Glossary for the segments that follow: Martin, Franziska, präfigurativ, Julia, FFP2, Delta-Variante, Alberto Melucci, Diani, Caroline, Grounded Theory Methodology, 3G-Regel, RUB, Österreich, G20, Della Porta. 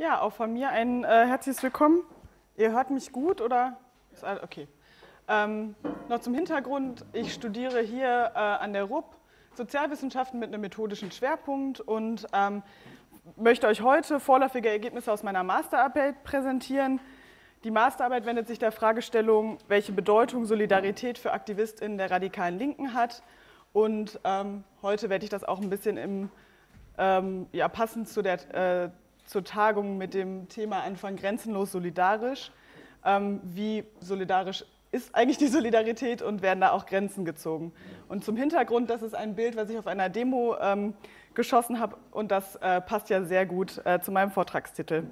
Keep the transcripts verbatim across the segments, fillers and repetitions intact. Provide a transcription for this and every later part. Ja, auch von mir ein äh, herzliches Willkommen. Ihr hört mich gut, oder? Ist alles okay. Ähm, noch zum Hintergrund, ich studiere hier äh, an der R U B Sozialwissenschaften mit einem methodischen Schwerpunkt und ähm, möchte euch heute vorläufige Ergebnisse aus meiner Masterarbeit präsentieren. Die Masterarbeit wendet sich der Fragestellung, welche Bedeutung Solidarität für AktivistInnen der radikalen Linken hat. Und ähm, heute werde ich das auch ein bisschen im, ähm, ja, passend zu der äh, zur Tagung mit dem Thema Anfang grenzenlos solidarisch. Ähm, wie solidarisch ist eigentlich die Solidarität und werden da auch Grenzen gezogen? Und zum Hintergrund, das ist ein Bild, was ich auf einer Demo ähm, geschossen habe und das äh, passt ja sehr gut äh, zu meinem Vortragstitel.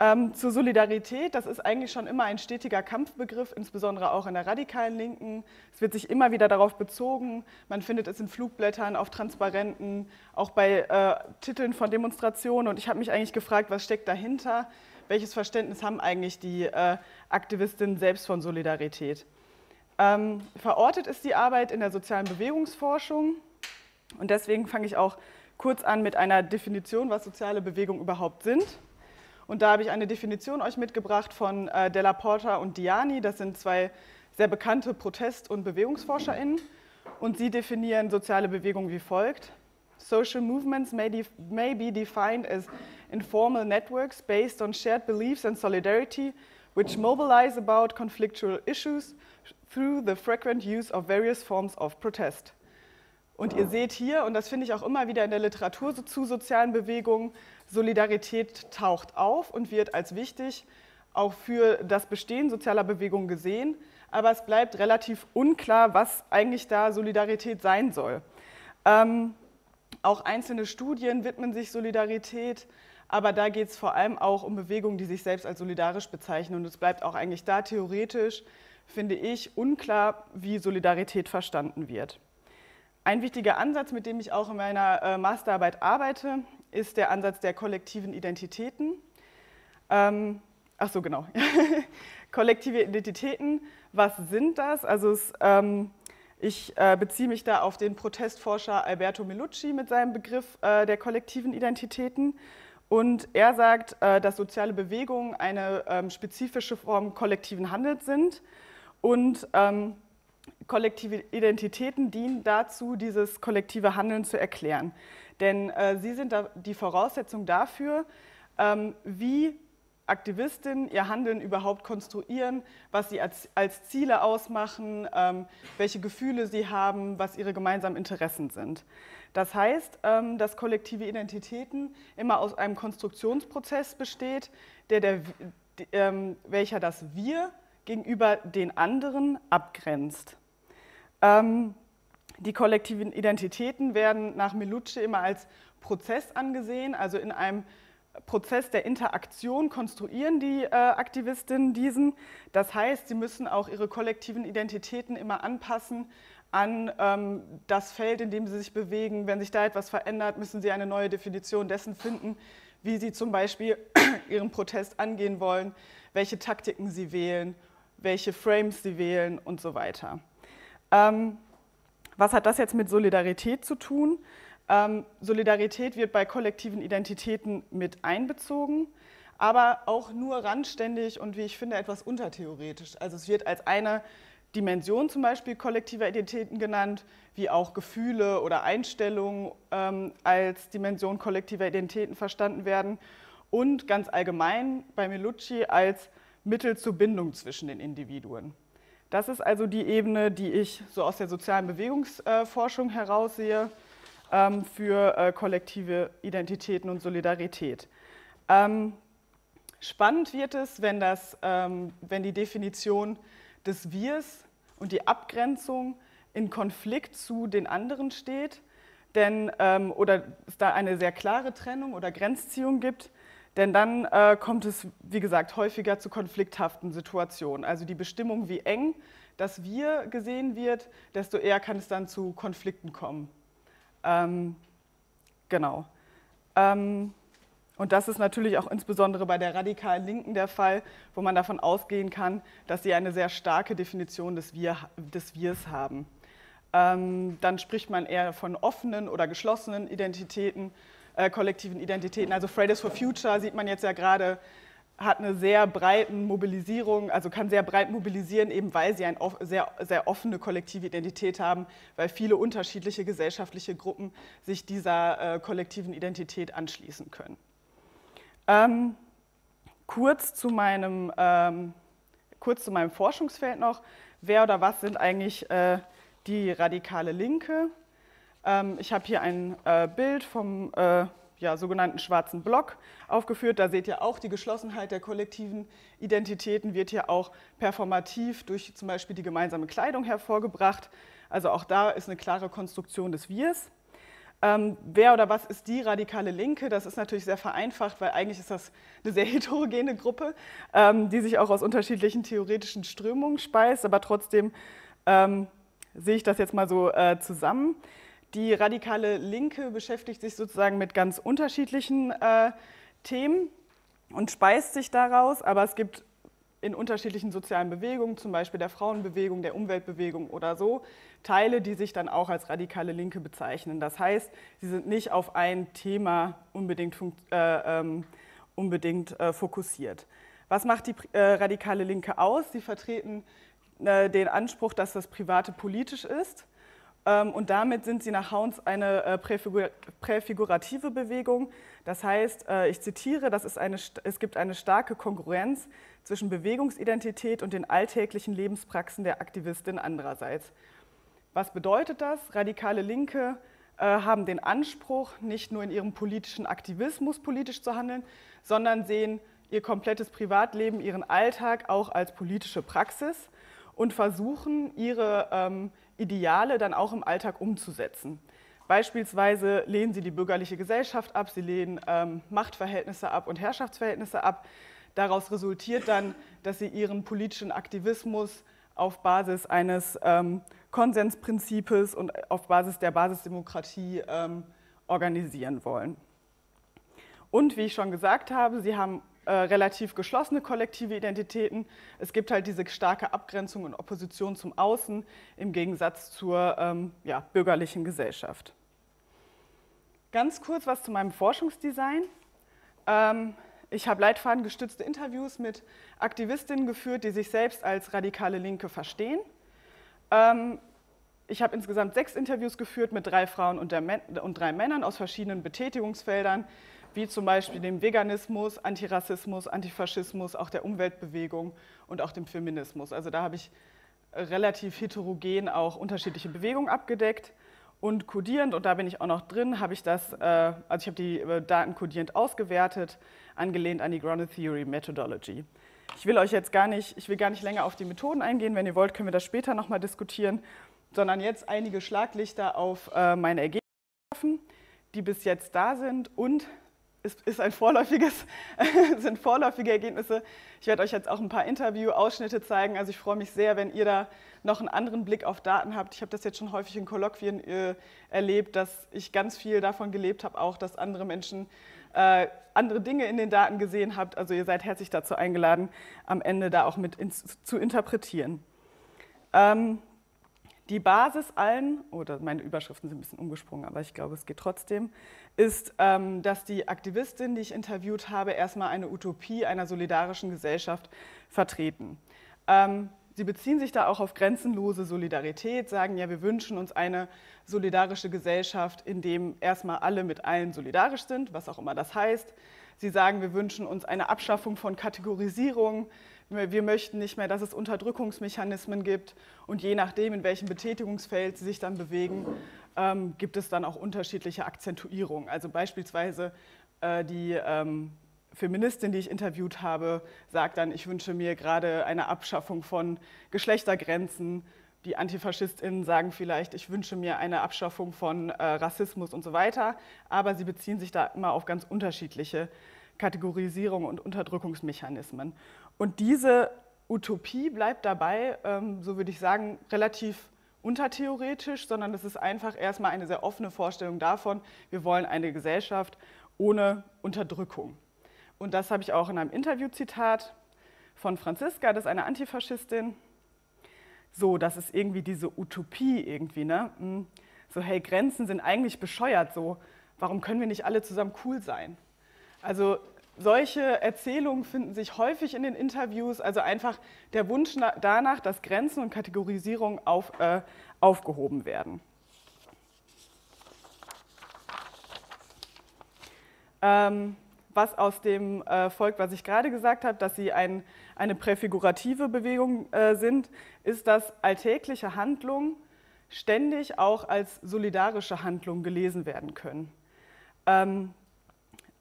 Ähm, zur Solidarität, das ist eigentlich schon immer ein stetiger Kampfbegriff, insbesondere auch in der radikalen Linken. Es wird sich immer wieder darauf bezogen, man findet es in Flugblättern, auf Transparenten, auch bei äh, Titeln von Demonstrationen und ich habe mich eigentlich gefragt, was steckt dahinter, welches Verständnis haben eigentlich die äh, Aktivistinnen selbst von Solidarität. Ähm, verortet ist die Arbeit in der sozialen Bewegungsforschung und deswegen fange ich auch kurz an mit einer Definition, was soziale Bewegungen überhaupt sind. Und da habe ich eine Definition euch mitgebracht von äh, Della Porta und Diani. Das sind zwei sehr bekannte Protest- und BewegungsforscherInnen. Und sie definieren soziale Bewegungen wie folgt. Social movements may, def may be defined as informal networks based on shared beliefs and solidarity, which mobilize about conflictual issues through the frequent use of various forms of protest. Und ihr seht hier, und das finde ich auch immer wieder in der Literatur so zu sozialen Bewegungen, Solidarität taucht auf und wird als wichtig auch für das Bestehen sozialer Bewegungen gesehen. Aber es bleibt relativ unklar, was eigentlich da Solidarität sein soll. Ähm, auch einzelne Studien widmen sich Solidarität, aber da geht es vor allem auch um Bewegungen, die sich selbst als solidarisch bezeichnen. Und es bleibt auch eigentlich da theoretisch, finde ich, unklar, wie Solidarität verstanden wird. Ein wichtiger Ansatz, mit dem ich auch in meiner äh, Masterarbeit arbeite, ist der Ansatz der kollektiven Identitäten. Ähm, ach so, genau. Kollektive Identitäten, was sind das? Also es, ähm, ich äh, beziehe mich da auf den Protestforscher Alberto Melucci mit seinem Begriff äh, der kollektiven Identitäten. Und er sagt, äh, dass soziale Bewegungen eine ähm, spezifische Form kollektiven Handels sind und ähm, kollektive Identitäten dienen dazu, dieses kollektive Handeln zu erklären. Denn äh, sie sind da die Voraussetzung dafür, ähm, wie Aktivistinnen ihr Handeln überhaupt konstruieren, was sie als, als Ziele ausmachen, ähm, welche Gefühle sie haben, was ihre gemeinsamen Interessen sind. Das heißt, ähm, dass kollektive Identitäten immer aus einem Konstruktionsprozess besteht, der der, ähm, welcher das Wir gegenüber den anderen abgrenzt. Ähm, die kollektiven Identitäten werden nach Melucci immer als Prozess angesehen, also in einem Prozess der Interaktion konstruieren die äh, Aktivistinnen diesen. Das heißt, sie müssen auch ihre kollektiven Identitäten immer anpassen an ähm, das Feld, in dem sie sich bewegen. Wenn sich da etwas verändert, müssen sie eine neue Definition dessen finden, wie sie zum Beispiel ihren Protest angehen wollen, welche Taktiken sie wählen, welche Frames sie wählen und so weiter. Ähm, was hat das jetzt mit Solidarität zu tun? Ähm, Solidarität wird bei kollektiven Identitäten mit einbezogen, aber auch nur randständig und wie ich finde etwas untertheoretisch. Also es wird als eine Dimension zum Beispiel kollektiver Identitäten genannt, wie auch Gefühle oder Einstellungen ähm, als Dimension kollektiver Identitäten verstanden werden und ganz allgemein bei Melucci als Mittel zur Bindung zwischen den Individuen. Das ist also die Ebene, die ich so aus der sozialen Bewegungsforschung heraussehe ähm, für äh, kollektive Identitäten und Solidarität. Ähm, spannend wird es, wenn, das, ähm, wenn die Definition des Wirs und die Abgrenzung in Konflikt zu den anderen steht, denn, ähm, oder es da eine sehr klare Trennung oder Grenzziehung gibt, denn dann äh, kommt es, wie gesagt, häufiger zu konflikthaften Situationen. Also die Bestimmung, wie eng das Wir gesehen wird, desto eher kann es dann zu Konflikten kommen. Ähm, genau. Ähm, und das ist natürlich auch insbesondere bei der radikalen Linken der Fall, wo man davon ausgehen kann, dass sie eine sehr starke Definition des, Wir, des Wirs haben. Ähm, dann spricht man eher von offenen oder geschlossenen Identitäten, äh, kollektiven Identitäten. Also Fridays for Future sieht man jetzt ja gerade, hat eine sehr breite Mobilisierung, also kann sehr breit mobilisieren, eben weil sie eine sehr, sehr offene kollektive Identität haben, weil viele unterschiedliche gesellschaftliche Gruppen sich dieser äh, kollektiven Identität anschließen können. Ähm, kurz zu meinem, ähm, kurz zu meinem Forschungsfeld noch. Wer oder was sind eigentlich äh, die radikale Linke? Ähm, ich habe hier ein äh, Bild vom äh, ja, sogenannten schwarzen Block aufgeführt. Da seht ihr auch, die Geschlossenheit der kollektiven Identitäten wird hier auch performativ durch zum Beispiel die gemeinsame Kleidung hervorgebracht. Also auch da ist eine klare Konstruktion des Wirs. Ähm, wer oder was ist die radikale Linke? Das ist natürlich sehr vereinfacht, weil eigentlich ist das eine sehr heterogene Gruppe, ähm, die sich auch aus unterschiedlichen theoretischen Strömungen speist, aber trotzdem ähm, sehe ich das jetzt mal so äh, zusammen. Die radikale Linke beschäftigt sich sozusagen mit ganz unterschiedlichen äh, Themen und speist sich daraus, aber es gibt in unterschiedlichen sozialen Bewegungen, zum Beispiel der Frauenbewegung, der Umweltbewegung oder so, Teile, die sich dann auch als radikale Linke bezeichnen. Das heißt, sie sind nicht auf ein Thema unbedingt, äh, ähm, unbedingt äh, fokussiert. Was macht die äh, radikale Linke aus? Sie vertreten äh, den Anspruch, dass das Private politisch ist. Und damit sind sie nach Hauns eine präfigurative Bewegung. Das heißt, ich zitiere, das ist eine, es gibt eine starke Kongruenz zwischen Bewegungsidentität und den alltäglichen Lebenspraxen der Aktivistin andererseits. Was bedeutet das? Radikale Linke haben den Anspruch, nicht nur in ihrem politischen Aktivismus politisch zu handeln, sondern sehen ihr komplettes Privatleben, ihren Alltag auch als politische Praxis und versuchen, ihre ähm, Ideale dann auch im Alltag umzusetzen. Beispielsweise lehnen sie die bürgerliche Gesellschaft ab, sie lehnen ähm, Machtverhältnisse ab und Herrschaftsverhältnisse ab. Daraus resultiert dann, dass sie ihren politischen Aktivismus auf Basis eines ähm, Konsensprinzips und auf Basis der Basisdemokratie ähm, organisieren wollen. Und wie ich schon gesagt habe, sie haben Äh, relativ geschlossene kollektive Identitäten. Es gibt halt diese starke Abgrenzung und Opposition zum Außen im Gegensatz zur ähm, ja, bürgerlichen Gesellschaft. Ganz kurz was zu meinem Forschungsdesign. Ähm, ich habe leitfadengestützte Interviews mit Aktivistinnen geführt, die sich selbst als radikale Linke verstehen. Ähm, ich habe insgesamt sechs Interviews geführt mit drei Frauen und, der Män und drei Männern aus verschiedenen Betätigungsfeldern, wie zum Beispiel dem Veganismus, Antirassismus, Antifaschismus, auch der Umweltbewegung und auch dem Feminismus. Also da habe ich relativ heterogen auch unterschiedliche Bewegungen abgedeckt und kodierend, und da bin ich auch noch drin, habe ich das, also ich habe die Daten kodierend ausgewertet, angelehnt an die Grounded Theory Methodology. Ich will euch jetzt gar nicht, ich will gar nicht länger auf die Methoden eingehen, wenn ihr wollt, können wir das später nochmal diskutieren, sondern jetzt einige Schlaglichter auf meine Ergebnisse werfen, die bis jetzt da sind, und Es ist ein vorläufiges, sind vorläufige Ergebnisse. Ich werde euch jetzt auch ein paar Interview-Ausschnitte zeigen. Also ich freue mich sehr, wenn ihr da noch einen anderen Blick auf Daten habt. Ich habe das jetzt schon häufig in Kolloquien äh, erlebt, dass ich ganz viel davon gelebt habe, auch dass andere Menschen äh, andere Dinge in den Daten gesehen habt. Also ihr seid herzlich dazu eingeladen, am Ende da auch mit ins, zu interpretieren. Ähm, die Basis allen, oder meine Überschriften sind ein bisschen umgesprungen, aber ich glaube, es geht trotzdem, ist, dass die Aktivistin, die ich interviewt habe, erstmal eine Utopie einer solidarischen Gesellschaft vertreten. Sie beziehen sich da auch auf grenzenlose Solidarität, sagen ja, wir wünschen uns eine solidarische Gesellschaft, in dem erstmal alle mit allen solidarisch sind, was auch immer das heißt. Sie sagen, wir wünschen uns eine Abschaffung von Kategorisierung. Wir möchten nicht mehr, dass es Unterdrückungsmechanismen gibt, und je nachdem, in welchem Betätigungsfeld sie sich dann bewegen, ähm, gibt es dann auch unterschiedliche Akzentuierungen. Also beispielsweise äh, die ähm, Feministin, die ich interviewt habe, sagt dann, ich wünsche mir gerade eine Abschaffung von Geschlechtergrenzen. Die AntifaschistInnen sagen vielleicht, ich wünsche mir eine Abschaffung von äh, Rassismus und so weiter. Aber sie beziehen sich da immer auf ganz unterschiedliche Kategorisierungen und Unterdrückungsmechanismen. Und diese Utopie bleibt dabei, so würde ich sagen, relativ untertheoretisch, sondern es ist einfach erstmal eine sehr offene Vorstellung davon, wir wollen eine Gesellschaft ohne Unterdrückung. Und das habe ich auch in einem Interviewzitat von Franziska, das ist eine Antifaschistin. So, das ist irgendwie diese Utopie irgendwie, ne? So, hey, Grenzen sind eigentlich bescheuert, so. warum können wir nicht alle zusammen cool sein? Also solche Erzählungen finden sich häufig in den Interviews, also einfach der Wunsch danach, dass Grenzen und Kategorisierungen auf, äh, aufgehoben werden. Ähm, was aus dem äh, folgt, was ich gerade gesagt habe, dass sie ein, eine präfigurative Bewegung äh, sind, ist, dass alltägliche Handlungen ständig auch als solidarische Handlungen gelesen werden können. Ähm,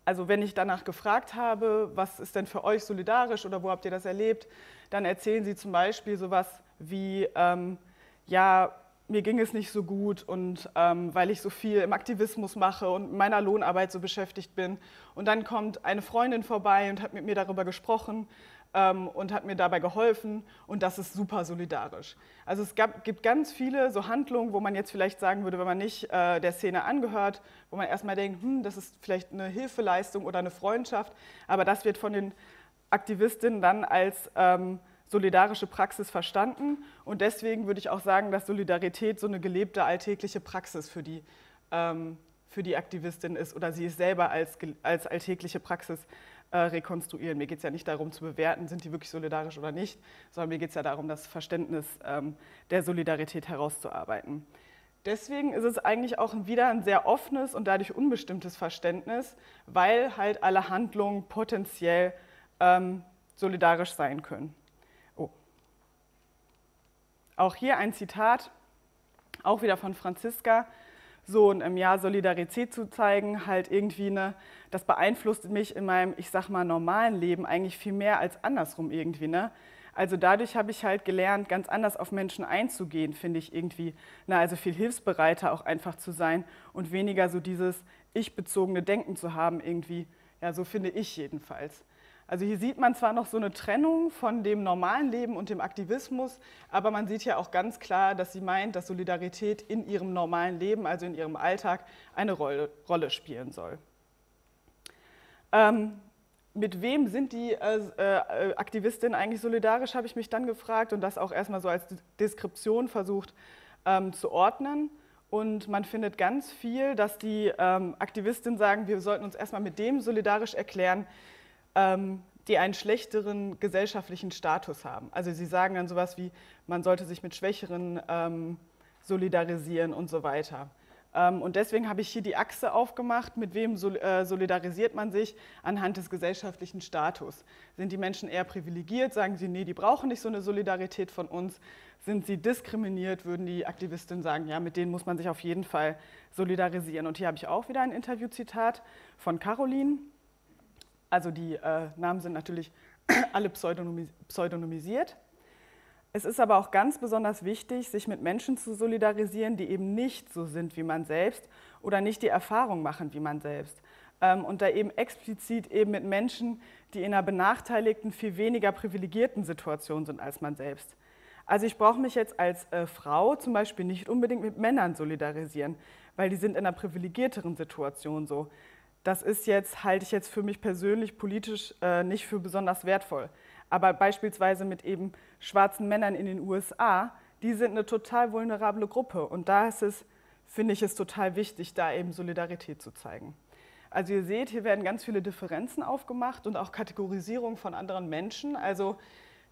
Also wenn ich danach gefragt habe, was ist denn für euch solidarisch oder wo habt ihr das erlebt, dann erzählen sie zum Beispiel sowas wie, ähm, ja, mir ging es nicht so gut und ähm, weil ich so viel im Aktivismus mache und mit meiner Lohnarbeit so beschäftigt bin. Und dann kommt eine Freundin vorbei und hat mit mir darüber gesprochen ähm, und hat mir dabei geholfen und das ist super solidarisch. Also es gab, gibt ganz viele so Handlungen, wo man jetzt vielleicht sagen würde, wenn man nicht äh, der Szene angehört, wo man erstmal denkt, hm, das ist vielleicht eine Hilfeleistung oder eine Freundschaft, aber das wird von den Aktivistinnen dann als ähm, solidarische Praxis verstanden und deswegen würde ich auch sagen, dass Solidarität so eine gelebte alltägliche Praxis für die, ähm, für die Aktivistin ist oder sie es selber als, als alltägliche Praxis äh, rekonstruieren. Mir geht es ja nicht darum zu bewerten, sind die wirklich solidarisch oder nicht, sondern mir geht es ja darum, das Verständnis ähm, der Solidarität herauszuarbeiten. Deswegen ist es eigentlich auch wieder ein sehr offenes und dadurch unbestimmtes Verständnis, weil halt alle Handlungen potenziell ähm, solidarisch sein können. Oh. Auch hier ein Zitat, auch wieder von Franziska. So und im Jahr Solidarität zu zeigen, halt irgendwie eine, das beeinflusst mich in meinem, ich sag mal, normalen Leben eigentlich viel mehr als andersrum irgendwie, ne? Also dadurch habe ich halt gelernt, ganz anders auf Menschen einzugehen, finde ich irgendwie. Na, also viel hilfsbereiter auch einfach zu sein und weniger so dieses ich-bezogene Denken zu haben irgendwie. Ja, so finde ich jedenfalls. Also hier sieht man zwar noch so eine Trennung von dem normalen Leben und dem Aktivismus, aber man sieht ja auch ganz klar, dass sie meint, dass Solidarität in ihrem normalen Leben, also in ihrem Alltag, eine Rolle, Rolle spielen soll. Ähm, Mit wem sind die äh, Aktivistinnen eigentlich solidarisch, habe ich mich dann gefragt und das auch erstmal so als Deskription versucht ähm, zu ordnen. Und man findet ganz viel, dass die ähm, Aktivistinnen sagen, wir sollten uns erstmal mit dem solidarisch erklären, ähm, die einen schlechteren gesellschaftlichen Status haben. Also sie sagen dann sowas wie, man sollte sich mit Schwächeren ähm, solidarisieren und so weiter. Und deswegen habe ich hier die Achse aufgemacht, mit wem solidarisiert man sich anhand des gesellschaftlichen Status. Sind die Menschen eher privilegiert, sagen sie, nee, die brauchen nicht so eine Solidarität von uns. Sind sie diskriminiert, würden die Aktivistinnen sagen, ja, mit denen muss man sich auf jeden Fall solidarisieren. Und hier habe ich auch wieder ein Interviewzitat von Caroline. Also die äh, Namen sind natürlich alle pseudonymis- pseudonymisiert. Es ist aber auch ganz besonders wichtig, sich mit Menschen zu solidarisieren, die eben nicht so sind wie man selbst oder nicht die Erfahrung machen wie man selbst. Und da eben explizit eben mit Menschen, die in einer benachteiligten, viel weniger privilegierten Situation sind als man selbst. Also ich brauche mich jetzt als äh, Frau zum Beispiel nicht unbedingt mit Männern solidarisieren, weil die sind in einer privilegierteren Situation so. Das ist jetzt, halte ich jetzt für mich persönlich politisch äh, nicht für besonders wertvoll. Aber beispielsweise mit eben schwarzen Männern in den U S A, die sind eine total vulnerable Gruppe. Und da ist es, finde ich es total wichtig, da eben Solidarität zu zeigen. Also ihr seht, hier werden ganz viele Differenzen aufgemacht und auch Kategorisierung von anderen Menschen. Also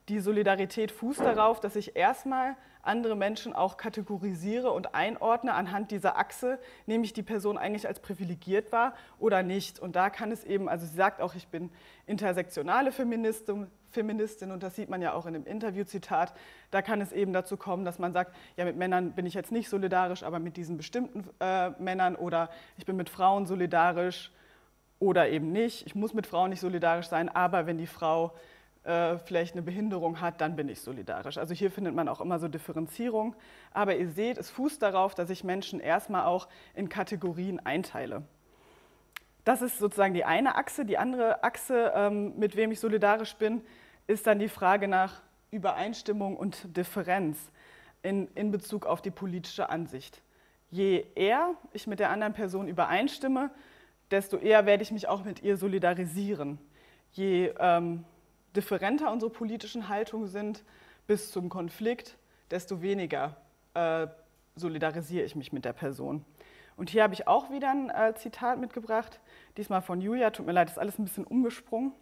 die Solidarität fußt darauf, dass ich erstmal andere Menschen auch kategorisiere und einordne anhand dieser Achse, nehme ich die Person eigentlich als privilegiert wahr oder nicht. Und da kann es eben, also sie sagt auch, ich bin intersektionale Feministin, Feministin und das sieht man ja auch in dem Interviewzitat, da kann es eben dazu kommen, dass man sagt, ja mit Männern bin ich jetzt nicht solidarisch, aber mit diesen bestimmten äh, Männern oder ich bin mit Frauen solidarisch oder eben nicht. Ich muss mit Frauen nicht solidarisch sein, aber wenn die Frau äh, vielleicht eine Behinderung hat, dann bin ich solidarisch. Also hier findet man auch immer so Differenzierung, aber ihr seht, es fußt darauf, dass ich Menschen erstmal auch in Kategorien einteile. Das ist sozusagen die eine Achse. Die andere Achse, ähm, mit wem ich solidarisch bin, ist dann die Frage nach Übereinstimmung und Differenz in, in Bezug auf die politische Ansicht. Je eher ich mit der anderen Person übereinstimme, desto eher werde ich mich auch mit ihr solidarisieren. Je ähm, differenter unsere politischen Haltungen sind bis zum Konflikt, desto weniger äh, solidarisiere ich mich mit der Person. Und hier habe ich auch wieder ein äh, Zitat mitgebracht, diesmal von Julia. Tut mir leid, ist alles ein bisschen umgesprungen.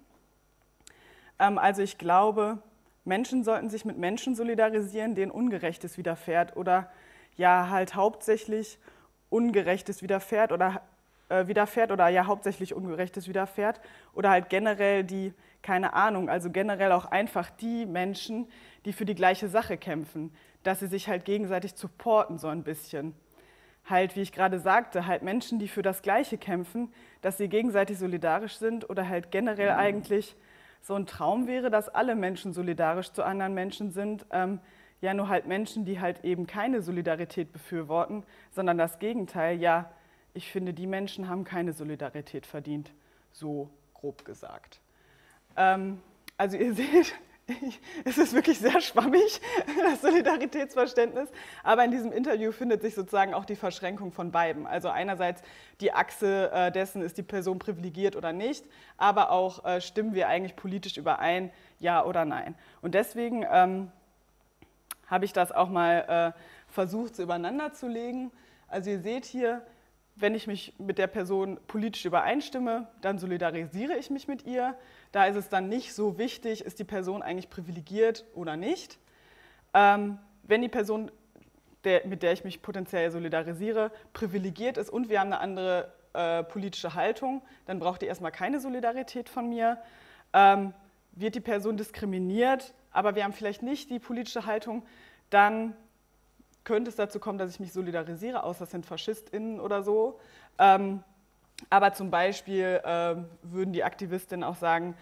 Ähm, also ich glaube, Menschen sollten sich mit Menschen solidarisieren, denen Ungerechtes widerfährt oder ja halt hauptsächlich Ungerechtes widerfährt oder äh, widerfährt oder ja hauptsächlich Ungerechtes widerfährt oder halt generell die, keine Ahnung, also generell auch einfach die Menschen, die für die gleiche Sache kämpfen, dass sie sich halt gegenseitig supporten so ein bisschen. Halt, wie ich gerade sagte, halt Menschen, die für das Gleiche kämpfen, dass sie gegenseitig solidarisch sind oder halt generell eigentlich so ein Traum wäre, dass alle Menschen solidarisch zu anderen Menschen sind. Ähm, ja, nur halt Menschen, die halt eben keine Solidarität befürworten, sondern das Gegenteil. Ja, ich finde, die Menschen haben keine Solidarität verdient, so grob gesagt. Ähm, also ihr seht, Ich, es ist wirklich sehr schwammig, das Solidaritätsverständnis, aber in diesem Interview findet sich sozusagen auch die Verschränkung von beiden. Also einerseits die Achse äh, dessen, ist die Person privilegiert oder nicht, aber auch äh, stimmen wir eigentlich politisch überein, ja oder nein. Und deswegen ähm, habe ich das auch mal äh, versucht, so übereinander zu legen. Also ihr seht hier, wenn ich mich mit der Person politisch übereinstimme, dann solidarisiere ich mich mit ihr. Da ist es dann nicht so wichtig, ist die Person eigentlich privilegiert oder nicht. Ähm, wenn die Person, der, mit der ich mich potenziell solidarisiere, privilegiert ist und wir haben eine andere äh, politische Haltung, dann braucht die erstmal keine Solidarität von mir. Ähm, wird die Person diskriminiert, aber wir haben vielleicht nicht die politische Haltung, dann könnte es dazu kommen, dass ich mich solidarisiere, außer es sind FaschistInnen oder so. Ähm, aber zum Beispiel äh, würden die Aktivistinnen auch sagen,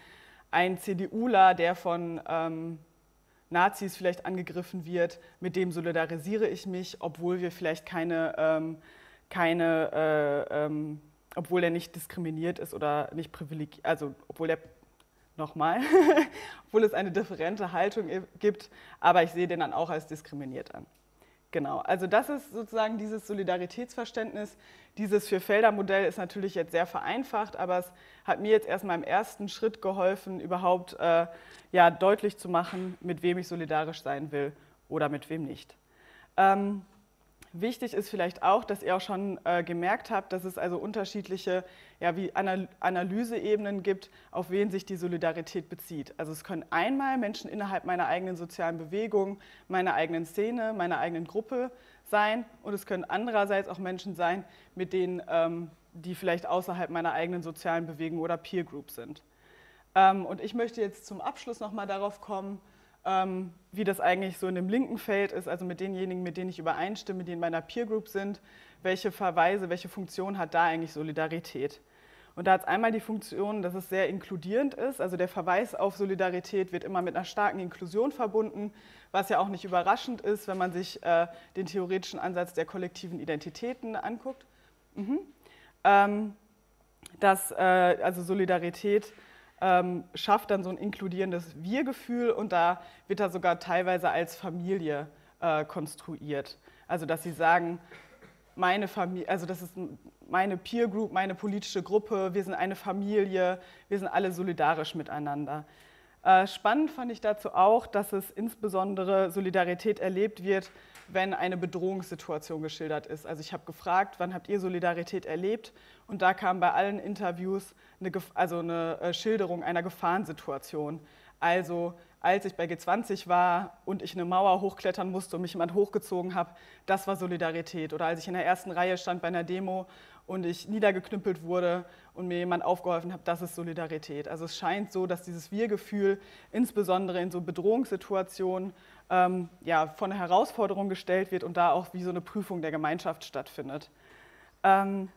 ein CDUler, der von ähm, Nazis vielleicht angegriffen wird, mit dem solidarisiere ich mich, obwohl wir vielleicht keine, ähm, keine äh, ähm, obwohl er nicht diskriminiert ist oder nicht privilegiert, also obwohl er nochmal, obwohl es eine differente Haltung gibt, aber ich sehe den dann auch als diskriminiert an. Genau, also das ist sozusagen dieses Solidaritätsverständnis. Dieses Vier-Felder-Modell ist natürlich jetzt sehr vereinfacht, aber es hat mir jetzt erstmal im ersten Schritt geholfen, überhaupt äh, ja, deutlich zu machen, mit wem ich solidarisch sein will oder mit wem nicht. Ähm, wichtig ist vielleicht auch, dass ihr auch schon äh, gemerkt habt, dass es also unterschiedliche ja, wie Anal- Analyseebenen gibt, auf wen sich die Solidarität bezieht. Also es können einmal Menschen innerhalb meiner eigenen sozialen Bewegung, meiner eigenen Szene, meiner eigenen Gruppe sein und es können andererseits auch Menschen sein, mit denen, ähm, die vielleicht außerhalb meiner eigenen sozialen Bewegung oder Peer Group sind. Ähm, und ich möchte jetzt zum Abschluss nochmal darauf kommen, Ähm, wie das eigentlich so in dem linken Feld ist, also mit denjenigen, mit denen ich übereinstimme, die in meiner Peer Group sind, welche Verweise, welche Funktion hat da eigentlich Solidarität? Und da hat es einmal die Funktion, dass es sehr inkludierend ist, also der Verweis auf Solidarität wird immer mit einer starken Inklusion verbunden, was ja auch nicht überraschend ist, wenn man sich äh, den theoretischen Ansatz der kollektiven Identitäten anguckt. Mhm. Ähm, dass äh, also Solidarität Ähm, schafft dann so ein inkludierendes Wir-Gefühl und da wird er sogar teilweise als Familie äh, konstruiert. Also dass sie sagen, meine Familie, also das ist meine Peer Group, meine politische Gruppe, wir sind eine Familie, wir sind alle solidarisch miteinander. Äh, spannend fand ich dazu auch, dass es insbesondere Solidarität erlebt wird, wenn eine Bedrohungssituation geschildert ist. Also ich habe gefragt, wann habt ihr Solidarität erlebt? Und da kam bei allen Interviews eine, also eine Schilderung einer Gefahrensituation. Also als ich bei G zwanzig war und ich eine Mauer hochklettern musste und mich jemand hochgezogen habe, das war Solidarität. Oder als ich in der ersten Reihe stand bei einer Demo und ich niedergeknüppelt wurde und mir jemand aufgeholfen hat, das ist Solidarität. Also es scheint so, dass dieses Wir-Gefühl insbesondere in so Bedrohungssituationen ähm, ja, von einer Herausforderung gestellt wird und da auch wie so eine Prüfung der Gemeinschaft stattfindet. Ähm,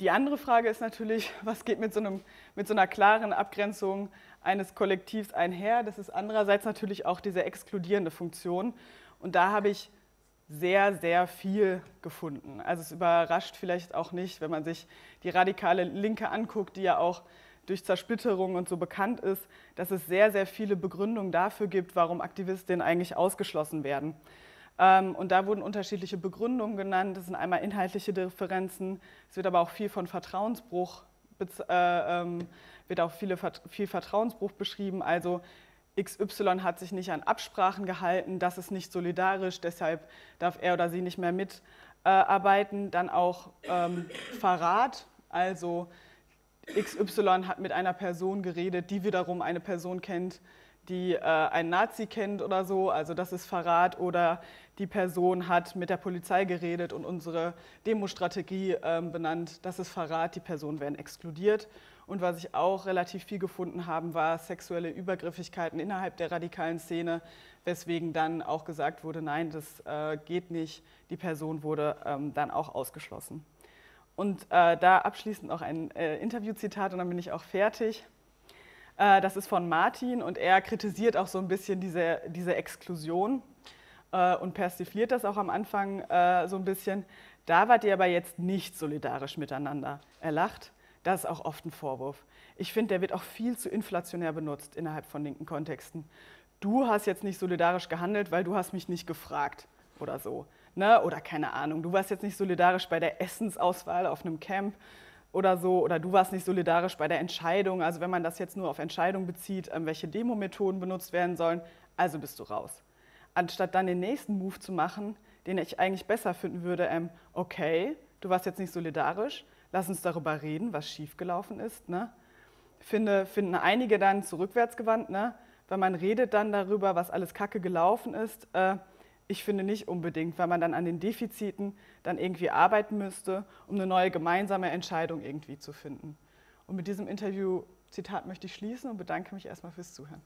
die andere Frage ist natürlich, was geht mit so, einem, mit so einer klaren Abgrenzung eines Kollektivs einher? Das ist andererseits natürlich auch diese exkludierende Funktion und da habe ich sehr, sehr viel gefunden. Also es überrascht vielleicht auch nicht, wenn man sich die radikale Linke anguckt, die ja auch durch Zersplitterung und so bekannt ist, dass es sehr, sehr viele Begründungen dafür gibt, warum Aktivistinnen eigentlich ausgeschlossen werden. Und da wurden unterschiedliche Begründungen genannt. Das sind einmal inhaltliche Differenzen, es wird aber auch viel von Vertrauensbruch, wird auch viele, viel Vertrauensbruch beschrieben, also X Y hat sich nicht an Absprachen gehalten, das ist nicht solidarisch, deshalb darf er oder sie nicht mehr mit. äh, arbeiten, dann auch ähm, Verrat, also X Y hat mit einer Person geredet, die wiederum eine Person kennt, die äh, einen Nazi kennt oder so, also das ist Verrat, oder die Person hat mit der Polizei geredet und unsere Demostrategie äh, benannt, das ist Verrat, die Personen werden exkludiert. Und was ich auch relativ viel gefunden habe, war sexuelle Übergriffigkeiten innerhalb der radikalen Szene, weswegen dann auch gesagt wurde, nein, das äh, geht nicht, die Person wurde ähm, dann auch ausgeschlossen. Und äh, da abschließend noch ein äh, Interviewzitat und dann bin ich auch fertig. Äh, das ist von Martin und er kritisiert auch so ein bisschen diese, diese Exklusion äh, und persifliert das auch am Anfang äh, so ein bisschen. Da wart ihr aber jetzt nicht solidarisch miteinander. Er lacht. Das ist auch oft ein Vorwurf. Ich finde, der wird auch viel zu inflationär benutzt innerhalb von linken Kontexten. Du hast jetzt nicht solidarisch gehandelt, weil du hast mich nicht gefragt oder so. Ne? Oder keine Ahnung, du warst jetzt nicht solidarisch bei der Essensauswahl auf einem Camp oder so. Oder du warst nicht solidarisch bei der Entscheidung. Also wenn man das jetzt nur auf Entscheidung bezieht, welche Demo-Methoden benutzt werden sollen, also bist du raus. Anstatt dann den nächsten Move zu machen, den ich eigentlich besser finden würde, ähm, okay, du warst jetzt nicht solidarisch, lass uns darüber reden, was schiefgelaufen ist. Ne? Finde, finden einige dann zurückwärtsgewandt, ne? Weil man redet dann darüber, was alles kacke gelaufen ist. Äh, ich finde nicht unbedingt, weil man dann an den Defiziten dann irgendwie arbeiten müsste, um eine neue gemeinsame Entscheidung irgendwie zu finden. Und mit diesem Interview-Zitat möchte ich schließen und bedanke mich erstmal fürs Zuhören.